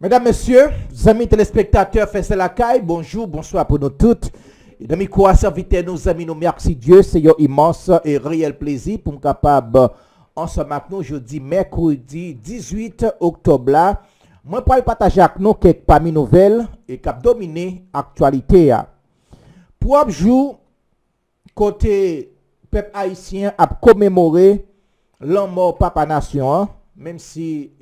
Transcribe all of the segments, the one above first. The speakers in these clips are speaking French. Mesdames, messieurs, amis téléspectateurs, Fèzè Lakay, bonjour, bonsoir pour nous toutes. Et d'amis quoi serviteurs, nos amis, nous merci Dieu, c'est un immense et réel plaisir pour nous capables ensemble avec nous jeudi mercredi 18 octobre là. Moi pour partager avec nous quelques parmi nouvelles et cap dominer actualité. Pour jour côté peuple haïtien a commémoré l'an mort papa nation. Même si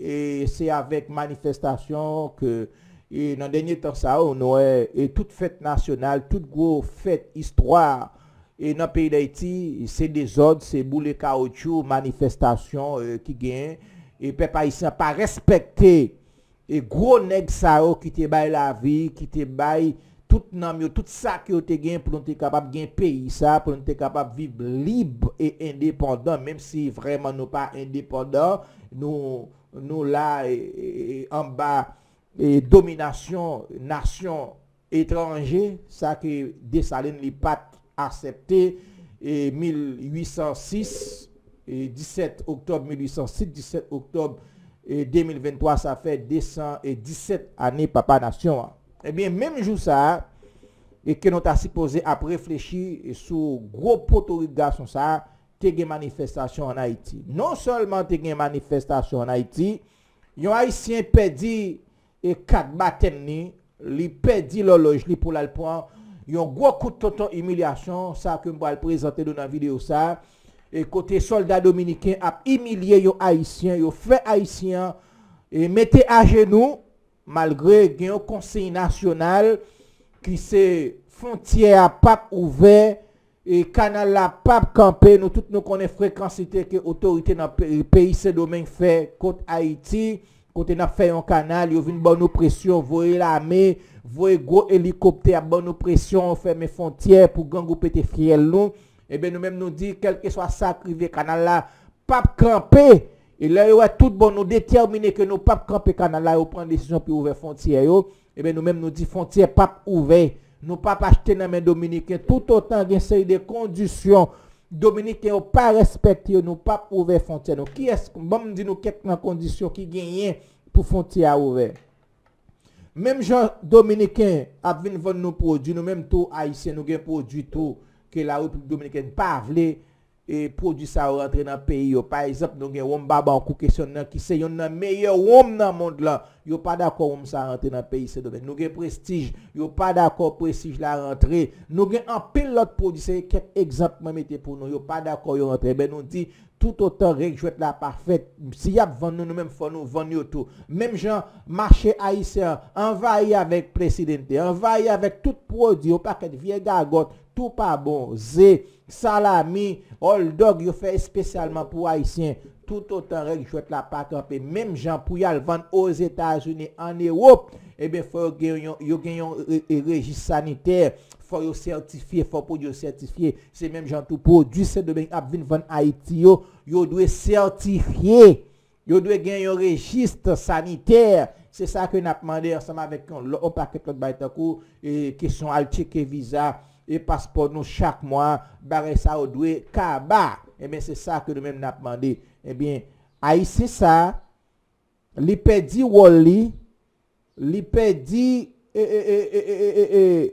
c'est avec manifestation que dans le dernier temps ça on a toute fête nationale, toute grosse fête histoire et dans le pays d'Haïti, c'est des ordres, c'est boule caoutchouc, manifestation qui gagne et peuple haïtien pas respecté et gros nèg ça qui te bail la vie, qui te bail tout nan tout ça qui te gagne pour être capable de gagner pays ça, pour être capable de vivre libre et indépendant, même si vraiment nous pas indépendants. Nous là en bas et domination nation étrangère, ça que Dessalines les pas accepté et 1806 et 17 octobre 1806 17 octobre et 2023 ça fait 217 années papa nation. Et bien même jour ça et que nous t'a supposé à réfléchir sur gros potorigation ça une manifestation en Haïti. Non seulement une manifestation en Haïti, yon haïtien perdi et 4 baptêmes, li perdi l'horloge li pour l'alpon, yon gros coup de tonton humiliation, ça que m'bral présenter dans la vidéo ça, et côté soldat dominicain a humilié yon haïtien, yon fait haïtien, et mettez à genoux, malgré yon conseil national, qui c'est frontière pape ouvert, et canal la pape campé, nous tous nous connaissons fréquence que l'autorité dans le pays ce domaine fait contre Haïti, côté n'a fait un canal, il y a une bonne pression, voyez l'armée, voyez gros hélicoptère, bonne pression, ferme frontières pour gang ou pété fiel nous, et bien nous-mêmes nous dit quel que soit ça privé canal la pape campé, et là il y a tout bon nous déterminer que nos pape campé canal là, on prend décision pour ouvrir frontière yo, et bien nous-mêmes nous dit frontière pape ouvert. Nous pas acheter dans les Dominicains. Tout autant qu'il y a des conditions, Dominicains n'ont pas respecté, nous pas ouvert frontière. Donc, qui est-ce qu'on dit nous quelques conditions qui gagnent pour frontière ouvert? Même gens Dominicains a venu vendre nos produits, nous même tout haïtiens nous gagnons produits tout que la République dominicaine pas voulu et produit ça rentrer dans le pays. Par exemple, nous gagnons un baba en question qui c'est un meilleur homme dans le monde là. Yo pas d'accord comme ça rentrer dans le pays ce domaine. Nous gagnons prestige, yo pas d'accord prestige la rentrée. Nous gagnons un pile l'autre produit, c'est quelques exemples mettez pour nous. Yo pas d'accord yo rentré. Ben nous dit tout autant règle jouer la parfaite. Si y a vendre nous même faut nous vendre tout. Même gens marché haïtien envahi avec présidente, envahi avec tout produit, au paquet vieille gargote, tout pas bon, zé, salami, old dog yo fait spécialement pour haïtien. Tout autant règle jouer la parfaite et même gens pour y aller vendre aux États-Unis en Europe, et bien faut gagner un registre sanitaire, faut certifier, faut produire certifié, c'est même gens tout produit c'est de bien à vendre Haïti yo, yo doit certifier, yo doit gagner un registre sanitaire, c'est ça que n'a demandé ensemble avec le paquet de baitakou et question al checker visa et passeport nous chaque mois, barre ça yo doit kaba, et bien c'est ça que nous même n'a demandé. Et bien Haïti ça li perdi Wally, li perdi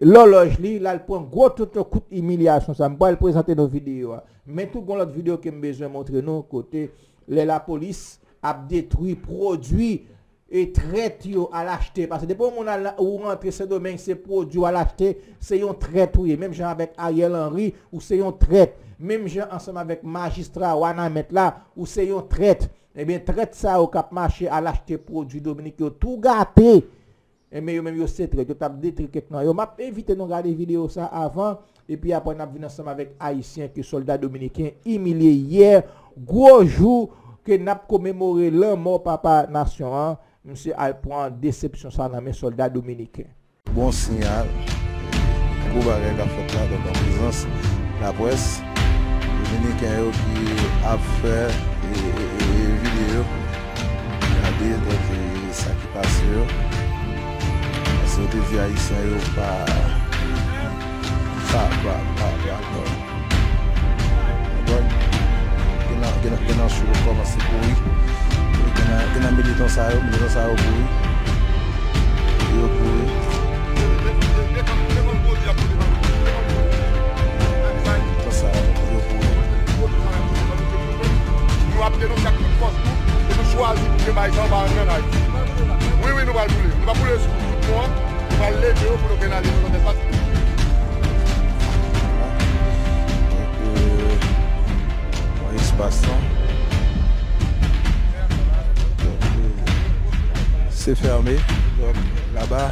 l'horloge li, là il prend gros tout un coup d'humiliation, ça me va le présenter nos vidéos. Mais tout bon l'autre vidéo que me besoin montrer nous côté la police a détruit produit et traite à l'acheter parce que depuis on a ou rentre ce domaine c'est produit à l'acheter, c'est un traite même genre avec Ariel Henry ou c'est un traite, même gens ensemble avec magistrat ou anamet là ou c'est un traite. Eh bien, traite ça au cap marché à l'acheter produit dominique, tout gâté. Et mais même yo c'est traite, yo tape détruit quelque nan. Yo m'a invité nous regarder vidéo ça avant et puis après on a venir ensemble avec haïtien que soldat dominicain humilié hier, gros jour que n'a commémoré l'an mort papa nation. Hein? Monsieur al prend déception ça dans mes soldats dominicains. Bon signal. Gros bagay ka fait là dans présence la presse dominicain yo qui a fait vidéo regardez donc ça qui passe yo parce que les vieux haïtiens yo pas donc il a sur le corps c'est pourri, il a militant ça yo, militant ça yo pourri Oui, nous allons nous va pouler sur tout le monde, nous allons lever pour le pénaliser. Donc, espace. C'est fermé. Donc, là-bas.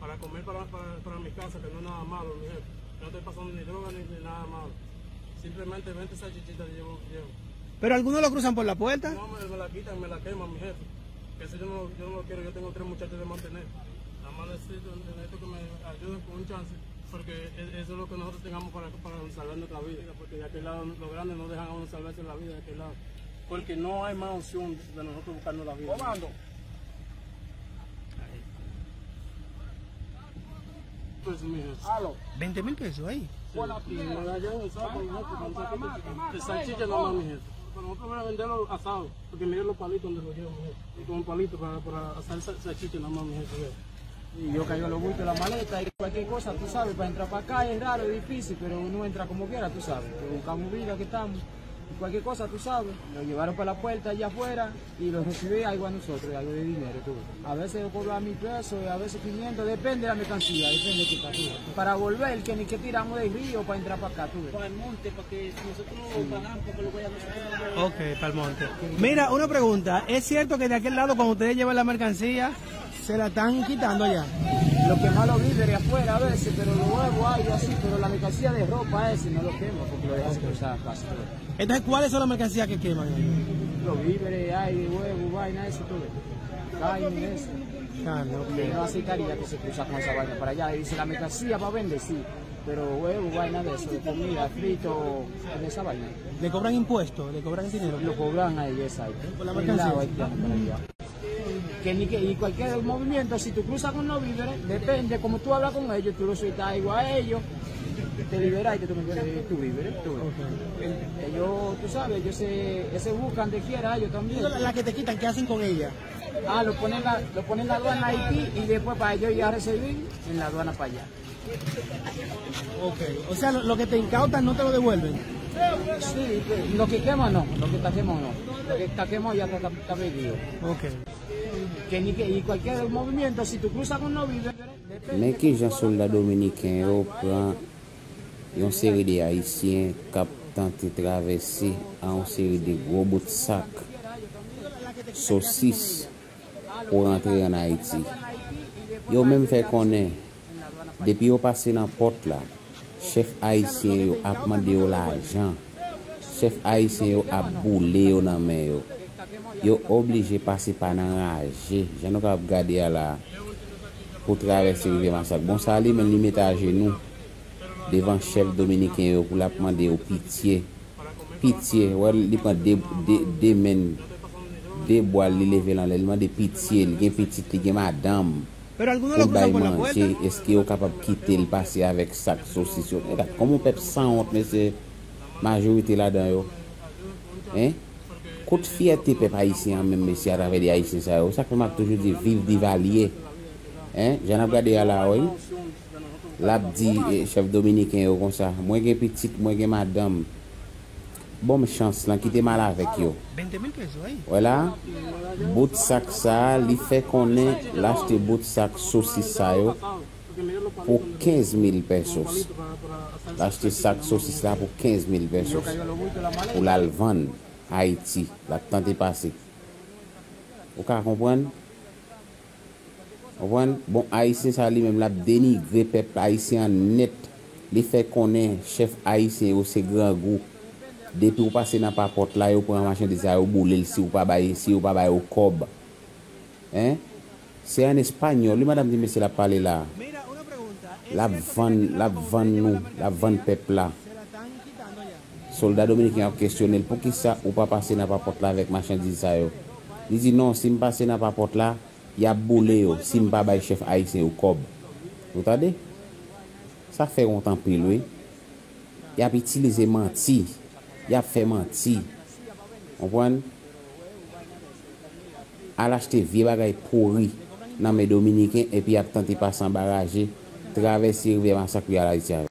Para comer, para mi casa, que no es nada malo, mi jefe. No estoy pasando ni droga ni nada malo. Simplemente 20 salchichitas que llevo. ¿Pero algunos lo cruzan por la puerta? No, me la quitan, me la queman, mi jefe. Eso yo no lo quiero, yo tengo 3 muchachos de mantener. Nada más necesito que me ayuden con un chance, porque eso es lo que nosotros tengamos para salvar nuestra vida. Porque de aquel lado, los grandes no dejan a uno salvarse la vida de aquel lado. Porque no hay más opción de nosotros buscarnos la vida. ¿Comando? $20,000 ahí. Por la piedra. De salchicha nomás, mi jefe. Nosotros vamos a venderlo asado, porque miren los palitos donde lo llevo, mi jefe. Con un palito para hacer salchicha nomás, mi jefe. Y yo caigo a los bultos de la maleta y cualquier cosa, tú sabes, para entrar para acá es raro, es difícil, pero uno entra como quiera, tú sabes. Buscamos vida, que estamos. Y cualquier cosa, tú sabes, lo llevaron para la puerta allá afuera y los recibí algo a nosotros, algo de dinero, tú. A veces yo cobraba $1,000, a veces 500, depende de la mercancía, depende de qué está, tú. Para volver, que ni que tiramos del río para entrar para acá, tú. Para el monte, porque nosotros pagamos, porque lo voy a hacer. Ok, para el monte. Mira, una pregunta, ¿es cierto que de aquel lado cuando ustedes llevan la mercancía, se la están quitando allá? Lo que más lo vive de afuera a veces, pero lo nuevo hay así, pero la mercancía de ropa ese no lo quema porque lo dejan cruzar casi todo. Entonces, ¿cuáles son las mercancías que queman? Los víveres, aire, huevo, vaina, eso todo. Carne, eso. Carne, ok. No aceitaría que se cruza con esa vaina para allá. Y dice, la mercancía va a vender, sí, pero huevo, vaina de eso, de comida, frito, en esa vaina. ¿Le cobran impuestos? ¿Le cobran dinero? Lo cobran a ella, exacto. ¿Por la mercancía? Y cualquier movimiento, si tú cruzas con los víveres, depende, como tú hablas con ellos, tú lo sueltas igual a ellos, te liberas y te tomas tu víveres. Okay. Ellos, tú sabes, ellos se buscan de quiera, ellos también. ¿La que te quitan, qué hacen con ella? Ah, lo ponen en la aduana Haití y después para ellos ya recibir en la aduana para allá. Ok, o sea, lo que te incautan no te lo devuelven. Sí, lo que quema no, lo que está quemado no, lo que está quemado ya está medido. Y cualquier movimiento, si tú cruzas con los víveres... Mais que les soldats dominicains prennent une série de Haïtiens qui tentent de traverser une série de gros bouts de sacs, saucisses, pour entrer en Haïti. Ils ont même fait connaître, depuis qu'ils ont passé dans la porte là, chef haïtien a demandé l'argent, chef haïtien a boulé dans la mer. Ils sont obligés de passer par l'enragé. Je n'ai pas regardé là pour traverser le massacre. Bon, ça, il met à genoux devant le chef dominicain pour demander pitié. Pitié, il prend des mains, des bois, il lève dans l'élément de pitié. Il y a petite, il y a madame. Est-ce qu'ils sont capables de quitter le passé avec sac saucisson? Comment on peut sans honte, mais c'est la majorité là-dedans. Hein? Côte fierté, peuple haïtien, même monsieur, avec des haïtiens, ça que m'a toujours dit, vive d'Ivalier. Hein? J'en ai regardé à la rue. L'abdi, chef dominicain, comme ça. Moi, j'ai petite, moi, j'ai madame. Bonne chance, là, qui t'es mal avec eux. Voilà. Bout sac ça, il fait qu'on ait l'acheter bout sac saucisse ça pour 15,000 pesos. L'acheter sac saucisse là pour 15,000 pesos. Pour la vendre à Haïti, la tente est passée. Vous comprenez? Bon, Haïtien, ça lui-même, la dénigrer peuple haïtien net. Il fait qu'on ait chef haïtien ou ses grands goûts. Depuis vous passez dans la porte là, vous prenez un machin de ça, vous boulez si vous ne pouvez pas bailler au cob. Hein? C'est en espagnol. Lui, madame dit, mais c'est la parler là. La vanne peuple là. Soldat dominicain a questionné pour qui ça ou pas passer dans la porte là avec machin de ça. Il dit non, si je passe dans la porte là, il y a boulé si je ne peux pas bailler chef haïtien au cob. Vous entendez? Ça fait longtemps que lui. Il a utilisé menti. Il a fait mentir. On voit. Il a acheté vieux bagages pourris dans mes Dominicains et puis il a tenté de passer en barrage traverser rivière massacre à l'Haïtien.